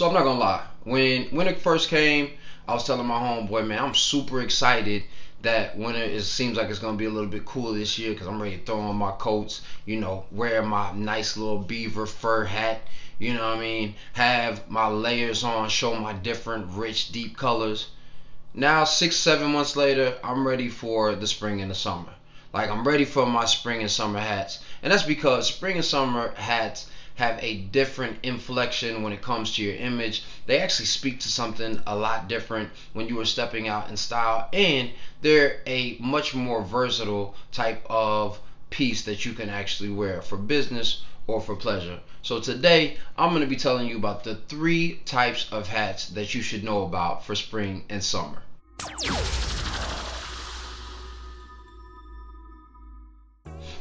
So I'm not gonna lie, when it first came, I was telling my homeboy, man, I'm super excited that winter, it seems like it's going to be a little bit cool this year because I'm ready to throw on my coats, you know, wear my nice little beaver fur hat, you know what I mean, have my layers on, show my different rich, deep colors. Now, 6-7 months later, I'm ready for the spring and the summer. Like, I'm ready for my spring and summer hats. And that's because spring and summer hats have a different inflection when it comes to your image. They actually speak to something a lot different when you are stepping out in style, and they're a much more versatile type of piece that you can actually wear for business or for pleasure. So today I'm going to be telling you about the 3 types of hats that you should know about for spring and summer.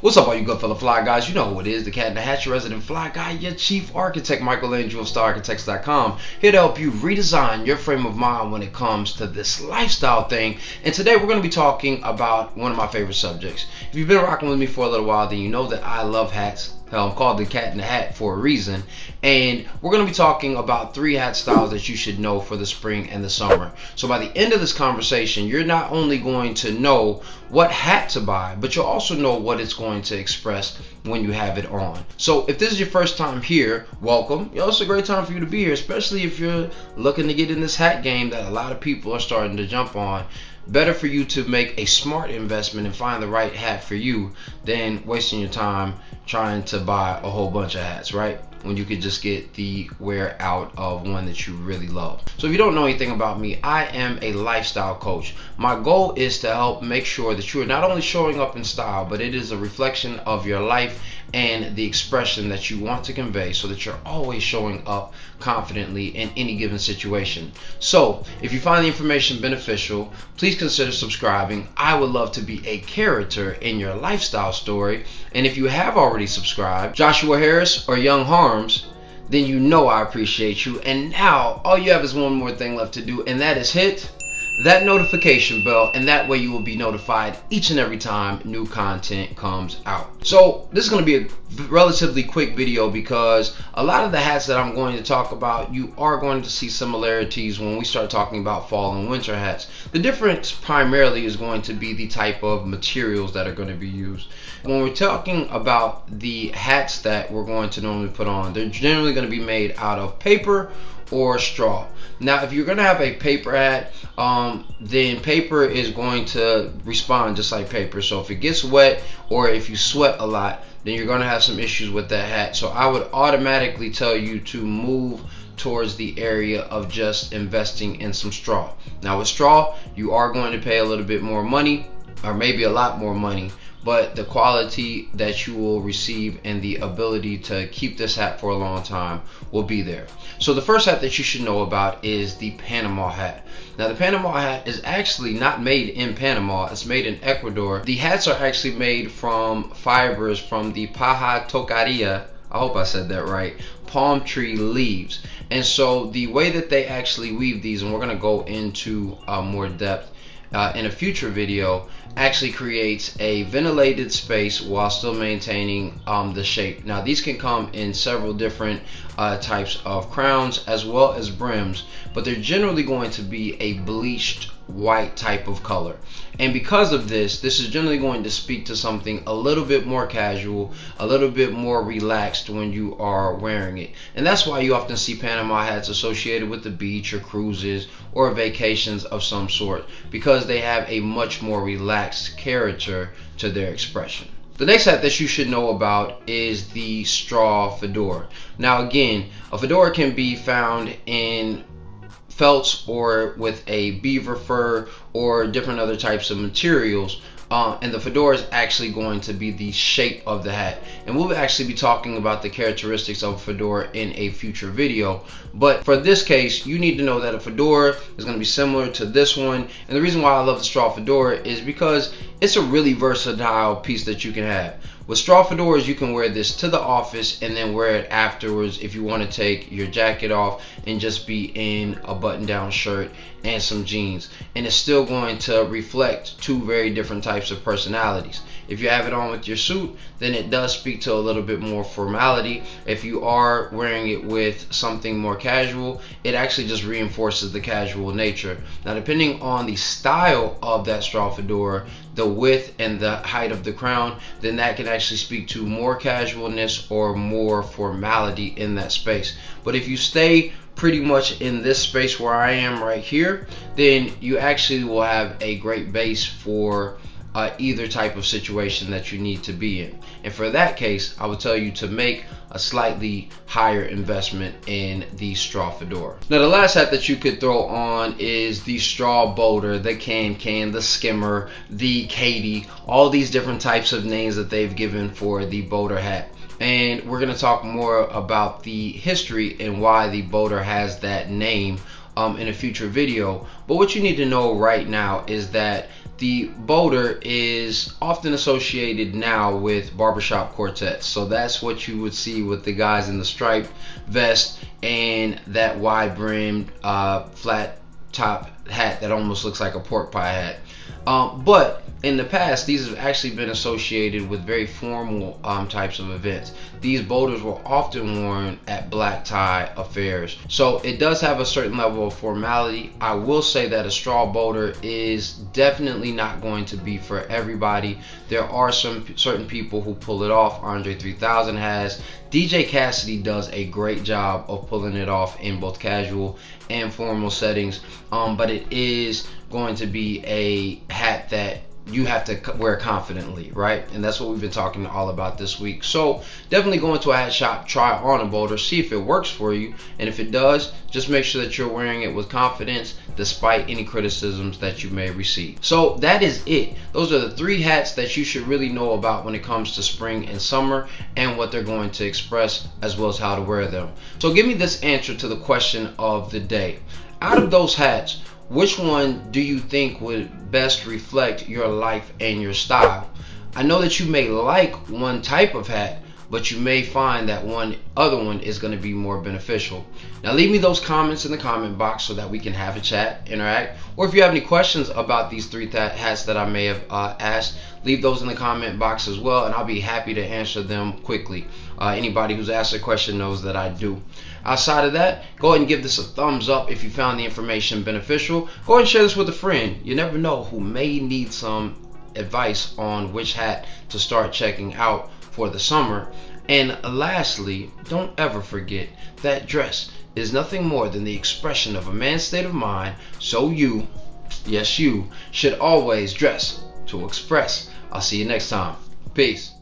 What's up all you good fella fly guys, you know who it is, the cat in the hat, your resident fly guy, your chief architect Michael Andrew of stararchitects.com, here to help you redesign your frame of mind when it comes to this lifestyle thing. And today we're going to be talking about one of my favorite subjects. If you've been rocking with me for a little while, then you know that I love hats. Hell, I'm called the cat in the hat for a reason. And we're going to be talking about 3 hat styles that you should know for the spring and the summer. So by the end of this conversation, you're not only going to know what hat to buy, but you'll also know what it's going to express when you have it on. So if this is your first time here, welcome. Yo, it's a great time for you to be here, especially if you're looking to get in this hat game that a lot of people are starting to jump on. Better for you to make a smart investment and find the right hat for you than wasting your time trying to buy a whole bunch of hats, right? When you could just get the wear out of one that you really love. So if you don't know anything about me, I am a lifestyle coach. My goal is to help make sure that you are not only showing up in style, but it is a reflection of your life and the expression that you want to convey, so that you're always showing up confidently in any given situation. So if you find the information beneficial, please consider subscribing. I would love to be a character in your lifestyle story. And if you have already subscribed, Joshua Harris or Young ho, then you know I appreciate you. And now all you have is one more thing left to do, and that is hit that notification bell, and that way you will be notified each and every time new content comes out. So this is going to be a relatively quick video because a lot of the hats that I'm going to talk about, you are going to see similarities when we start talking about fall and winter hats. The difference primarily is going to be the type of materials that are going to be used. When we're talking about the hats that we're going to normally put on, they're generally going to be made out of paper or straw. Now if you're gonna have a paper hat, then paper is going to respond just like paper. So if it gets wet or if you sweat a lot, then you're gonna have some issues with that hat. So I would automatically tell you to move towards the area of just investing in some straw. Now with straw, you are going to pay a little bit more money, or maybe a lot more money, but the quality that you will receive and the ability to keep this hat for a long time will be there. So the first hat that you should know about is the Panama hat. Now the Panama hat is actually not made in Panama, it's made in Ecuador. The hats are actually made from fibers from the paja toquilla, I hope I said that right, palm tree leaves. And so the way that they actually weave these, and we're gonna go into more depth in a future video, actually creates a ventilated space while still maintaining the shape. Now these can come in several different types of crowns as well as brims, but they're generally going to be a bleached white type of color. And because of this, this is generally going to speak to something a little bit more casual, a little bit more relaxed when you are wearing it. And that's why you often see Panama hats associated with the beach or cruises or vacations of some sort, because they have a much more relaxed character to their expression. The next hat that you should know about is the straw fedora. Now again, a fedora can be found in felts or with a beaver fur or different other types of materials, and the fedora is actually going to be the shape of the hat, and we'll actually be talking about the characteristics of a fedora in a future video. But for this case, you need to know that a fedora is going to be similar to this one, and the reason why I love the straw fedora is because it's a really versatile piece that you can have. With straw fedoras, you can wear this to the office and then wear it afterwards if you want to take your jacket off and just be in a button-down shirt and some jeans. And it's still going to reflect two very different types of personalities. If you have it on with your suit, then it does speak to a little bit more formality. If you are wearing it with something more casual, it actually just reinforces the casual nature. Now, depending on the style of that straw fedora, the width and the height of the crown, then that can actually speak to more casualness or more formality in that space. But if you stay pretty much in this space where I am right here, then you actually will have a great base for either type of situation that you need to be in. And for that case, I would tell you to make a slightly higher investment in the straw fedora. Now, the last hat that you could throw on is the straw boater, the can, the skimmer, the katie, all these different types of names that they've given for the boater hat. And we're going to talk more about the history and why the boater has that name in a future video. But what you need to know right now is that the boater is often associated now with barbershop quartets. So that's what you would see with the guys in the striped vest and that wide brimmed flat top hat that almost looks like a pork pie hat. But in the past, these have actually been associated with very formal types of events. These boaters were often worn at black tie affairs. So it does have a certain level of formality. I will say that a straw boater is definitely not going to be for everybody. There are some certain people who pull it off. Andre 3000 has. DJ Cassidy does a great job of pulling it off in both casual and formal settings. But it is going to be a hat that you have to wear confidently, right? And that's what we've been talking all about this week. So definitely go into a hat shop, try on a boater, see if it works for you. And if it does, just make sure that you're wearing it with confidence despite any criticisms that you may receive. So that is it. Those are the three hats that you should really know about when it comes to spring and summer and what they're going to express, as well as how to wear them. So give me this answer to the question of the day. Out of those hats, which one do you think would best reflect your life and your style? I know that you may like one type of hat, but you may find that one other one is going to be more beneficial. Now, leave me those comments in the comment box so that we can have a chat, interact, or if you have any questions about these three hats that I may have asked, leave those in the comment box as well, and I'll be happy to answer them quickly. Anybody who's asked a question knows that I do. Outside of that, go ahead and give this a thumbs up if you found the information beneficial. Go ahead and share this with a friend. You never know who may need some advice on which hat to start checking out for the summer. And lastly, don't ever forget that dress is nothing more than the expression of a man's state of mind. So you, yes you, should always dress to express. I'll see you next time. Peace.